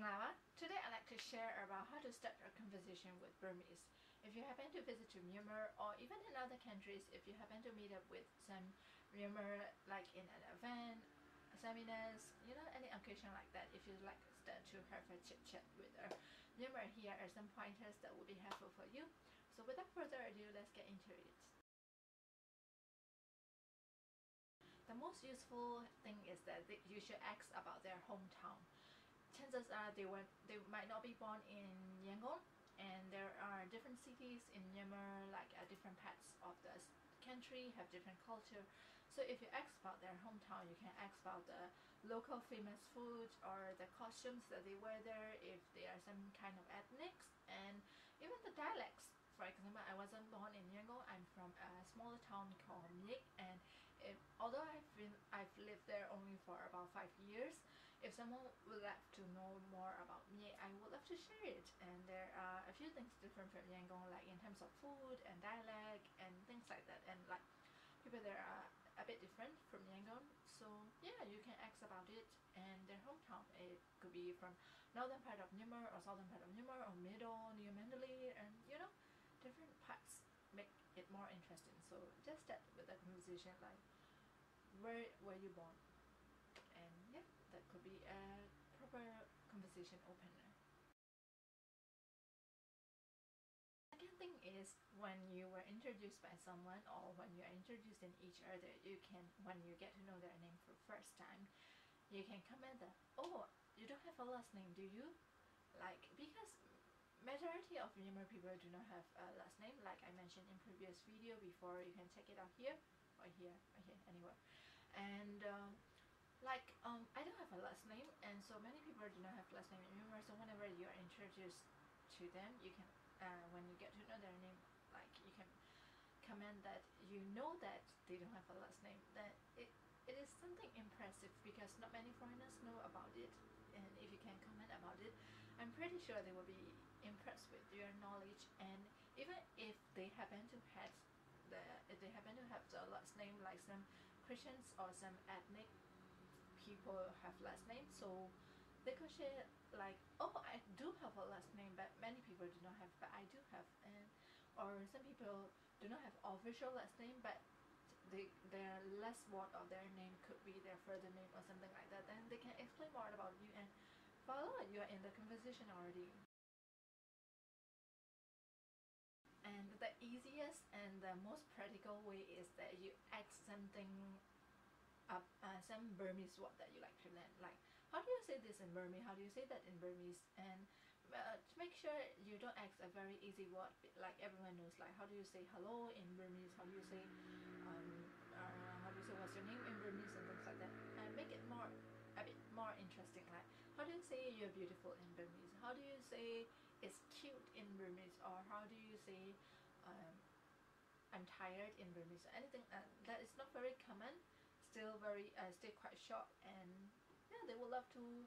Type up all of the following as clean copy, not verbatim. Minglawa. Today I'd like to share about how to start your conversation with Burmese. If you happen to visit to Myanmar or even in other countries, if you happen to meet up with some Myanmar like in an event, seminars, you know, any occasion like that, if you'd like to start to have a chit-chat with her, Myanmar here are some pointers that would be helpful for you. So without further ado, let's get into it. The most useful thing is that you should ask about their hometown. Chances are they might not be born in Yangon, and there are different cities in Myanmar, like different parts of the country have different culture. So if you ask about their hometown, you can ask about the local famous food or the costumes that they wear there, if they are some kind of ethnics, and even the dialects. For example, I wasn't born in Yangon. I'm from a small town called Ye, and although I've lived there only for about 5 years, if someone would like to know more about Ye, I would love to share it. And there are a few things different from Yangon, like in terms of food and dialect and things like that, and like people there are a bit different from Yangon. So yeah, you can ask about it and their hometown. It could be from northern part of Myanmar or southern part of Myanmar or middle near Mandalay, and you know, different parts make it more interesting. So just start with a conversation like, where were you born? And yeah, that could be a proper conversation opener. Second thing is, when you were introduced by someone or when you're introduced in each other, you can, when you get to know their name for first time, you can comment that, oh, you don't have a last name, do you? Like, because majority of Myanmar people do not have a last name, like I mentioned in previous video before. You can check it out here or here or here, anywhere. And I don't have a last name, and so many people do not have last name in Myanmar. So whenever you are introduced to them, you can when you get to know their name, like you can comment that you know that they don't have a last name. That it is something impressive because not many foreigners know about it. And if you can comment about it, I'm pretty sure they will be impressed with your knowledge. And even if they happen to have the last name, like some Christians or some ethnic people have last name, so they could share like, oh, I do have a last name, but many people do not have, but I do have. And or some people do not have official last name, but their last word of their name could be their further name or something like that. Then they can explain more about you, and follow you are in the conversation already. And the easiest and the most practical way is that you ask something up, some Burmese word that you like to learn, like how do you say this in Burmese, how do you say that in Burmese. And to make sure you don't ask a very easy word, like everyone knows, like how do you say hello in Burmese, how do you say what's your name in Burmese and things like that. And make it more, a bit more interesting, like how do you say you're beautiful in Burmese, how do you say it's cute in Burmese, or how do you say I'm tired in Burmese. Anything that is not very common, still quite short, and yeah, they would love to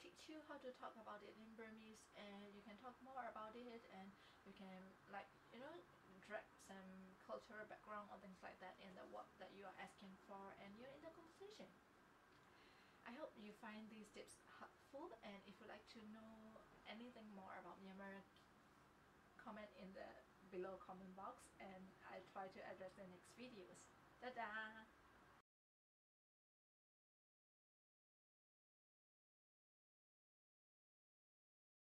teach you how to talk about it in Burmese. And you can talk more about it, and you can, like, you know, drag some cultural background or things like that in the work that you are asking for, and you're in the conversation. I hope you find these tips helpful, and if you'd like to know anything more about Myanmar, comment in the below comment box, and I'll try to address the next videos. Ta-da!